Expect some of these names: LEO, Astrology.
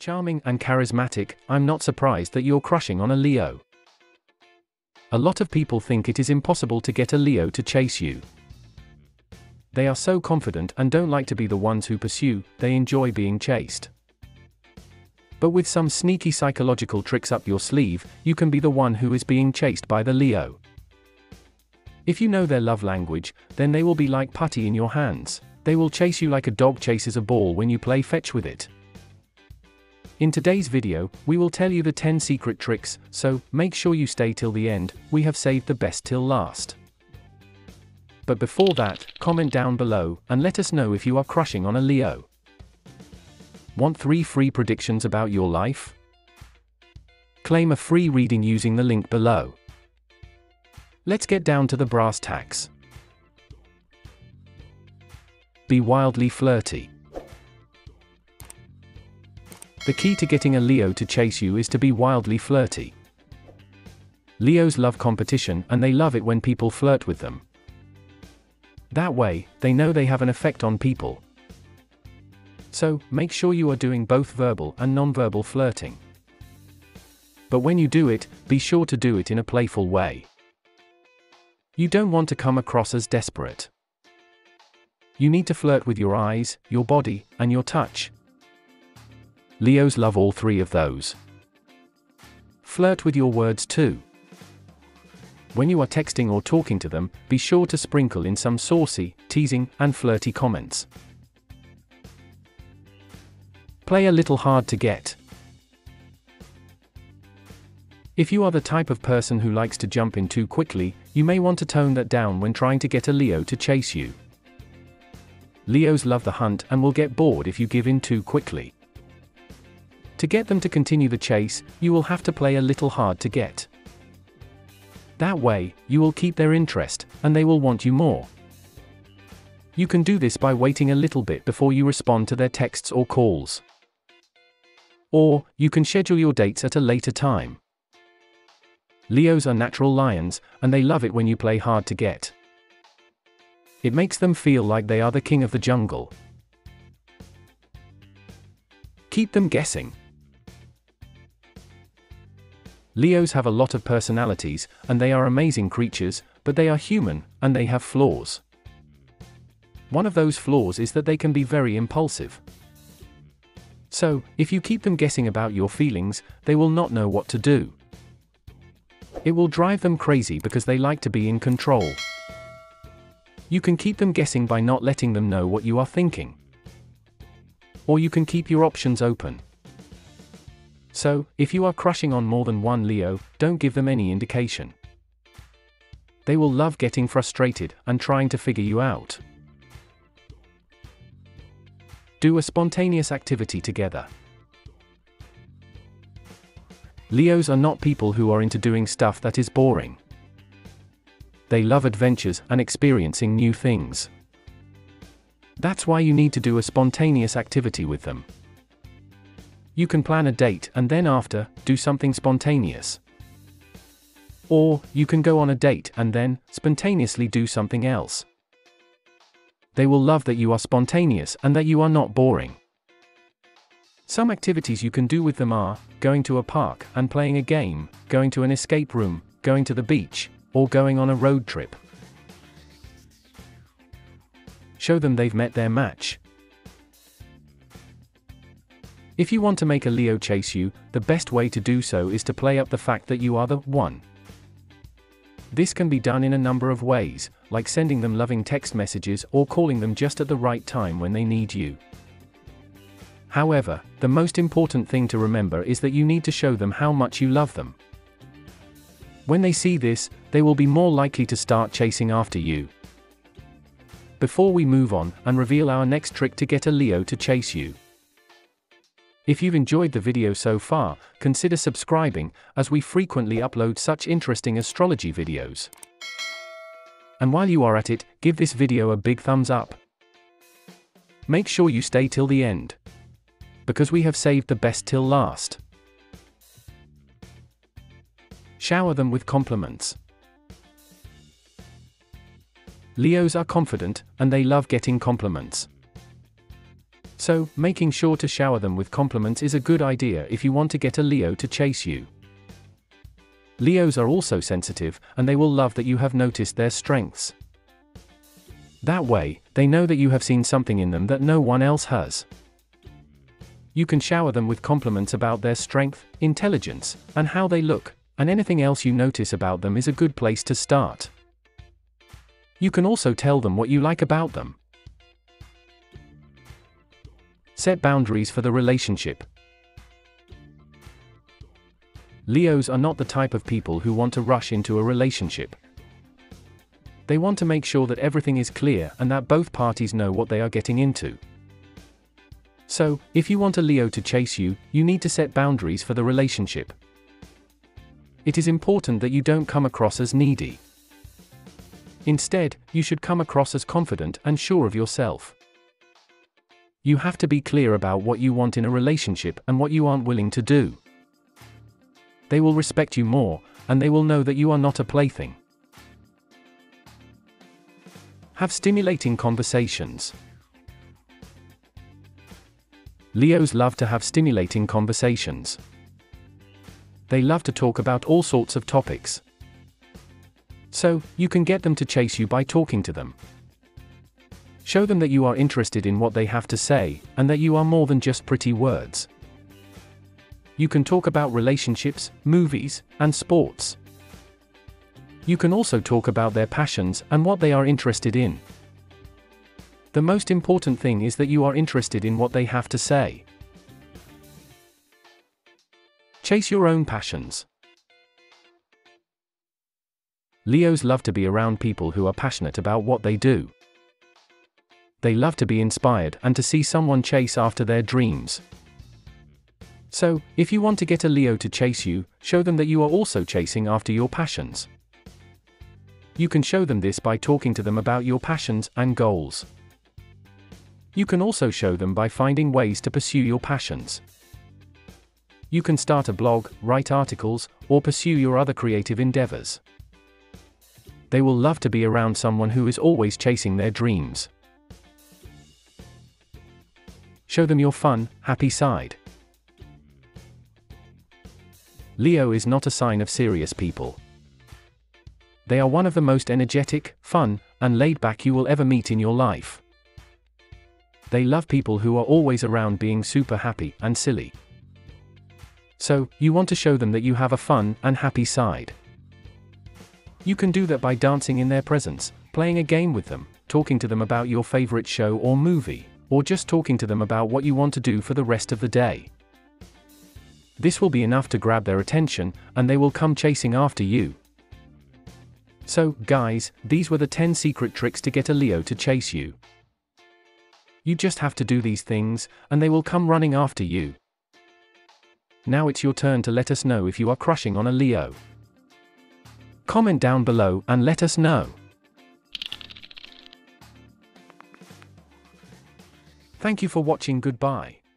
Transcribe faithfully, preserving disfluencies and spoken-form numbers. Charming and charismatic, I'm not surprised that you're crushing on a Leo. A lot of people think it is impossible to get a Leo to chase you. They are so confident and don't like to be the ones who pursue, they enjoy being chased. But with some sneaky psychological tricks up your sleeve, you can be the one who is being chased by the Leo. If you know their love language, then they will be like putty in your hands. They will chase you like a dog chases a ball when you play fetch with it. In today's video, we will tell you the ten secret tricks, so make sure you stay till the end, we have saved the best till last. But before that, comment down below, and let us know if you are crushing on a Leo. Want three free predictions about your life? Claim a free reading using the link below. Let's get down to the brass tacks. Be wildly flirty. The key to getting a Leo to chase you is to be wildly flirty. Leos love competition and they love it when people flirt with them. That way, they know they have an effect on people. So, make sure you are doing both verbal and nonverbal flirting. But when you do it, be sure to do it in a playful way. You don't want to come across as desperate. You need to flirt with your eyes, your body, and your touch. Leos love all three of those. Flirt with your words too. When you are texting or talking to them, be sure to sprinkle in some saucy, teasing, and flirty comments. Play a little hard to get. If you are the type of person who likes to jump in too quickly, you may want to tone that down when trying to get a Leo to chase you. Leos love the hunt and will get bored if you give in too quickly. To get them to continue the chase, you will have to play a little hard to get. That way, you will keep their interest, and they will want you more. You can do this by waiting a little bit before you respond to their texts or calls. Or, you can schedule your dates at a later time. Leos are natural lions, and they love it when you play hard to get. It makes them feel like they are the king of the jungle. Keep them guessing. Leos have a lot of personalities, and they are amazing creatures, but they are human, and they have flaws. One of those flaws is that they can be very impulsive. So, if you keep them guessing about your feelings, they will not know what to do. It will drive them crazy because they like to be in control. You can keep them guessing by not letting them know what you are thinking. Or you can keep your options open. So, if you are crushing on more than one Leo, don't give them any indication. They will love getting frustrated and trying to figure you out. Do a spontaneous activity together. Leos are not people who are into doing stuff that is boring. They love adventures and experiencing new things. That's why you need to do a spontaneous activity with them. You can plan a date and then after, do something spontaneous. Or, you can go on a date and then, spontaneously do something else. They will love that you are spontaneous and that you are not boring. Some activities you can do with them are, going to a park and playing a game, going to an escape room, going to the beach, or going on a road trip. Show them they've met their match. If you want to make a Leo chase you, the best way to do so is to play up the fact that you are the one. This can be done in a number of ways, like sending them loving text messages or calling them just at the right time when they need you. However, the most important thing to remember is that you need to show them how much you love them. When they see this, they will be more likely to start chasing after you. Before we move on and reveal our next trick to get a Leo to chase you. If you've enjoyed the video so far, consider subscribing, as we frequently upload such interesting astrology videos. And while you are at it, give this video a big thumbs up. Make sure you stay till the end, because we have saved the best till last. Shower them with compliments. Leos are confident, and they love getting compliments. So, making sure to shower them with compliments is a good idea if you want to get a Leo to chase you. Leos are also sensitive, and they will love that you have noticed their strengths. That way, they know that you have seen something in them that no one else has. You can shower them with compliments about their strength, intelligence, and how they look, and anything else you notice about them is a good place to start. You can also tell them what you like about them. Set boundaries for the relationship. Leos are not the type of people who want to rush into a relationship. They want to make sure that everything is clear and that both parties know what they are getting into. So, if you want a Leo to chase you, you need to set boundaries for the relationship. It is important that you don't come across as needy. Instead, you should come across as confident and sure of yourself. You have to be clear about what you want in a relationship and what you aren't willing to do. They will respect you more, and they will know that you are not a plaything. Have stimulating conversations. Leos love to have stimulating conversations. They love to talk about all sorts of topics. So, you can get them to chase you by talking to them. Show them that you are interested in what they have to say, and that you are more than just pretty words. You can talk about relationships, movies, and sports. You can also talk about their passions and what they are interested in. The most important thing is that you are interested in what they have to say. Chase your own passions. Leos love to be around people who are passionate about what they do. They love to be inspired and to see someone chase after their dreams. So, if you want to get a Leo to chase you, show them that you are also chasing after your passions. You can show them this by talking to them about your passions and goals. You can also show them by finding ways to pursue your passions. You can start a blog, write articles, or pursue your other creative endeavors. They will love to be around someone who is always chasing their dreams. Show them your fun, happy side. Leo is not a sign of serious people. They are one of the most energetic, fun, and laid-back you will ever meet in your life. They love people who are always around being super happy and silly. So, you want to show them that you have a fun and happy side. You can do that by dancing in their presence, playing a game with them, talking to them about your favorite show or movie, or just talking to them about what you want to do for the rest of the day. This will be enough to grab their attention, and they will come chasing after you. So, guys, these were the ten secret tricks to get a Leo to chase you. You just have to do these things, and they will come running after you. Now it's your turn to let us know if you are crushing on a Leo. Comment down below and let us know. Thank you for watching. Goodbye.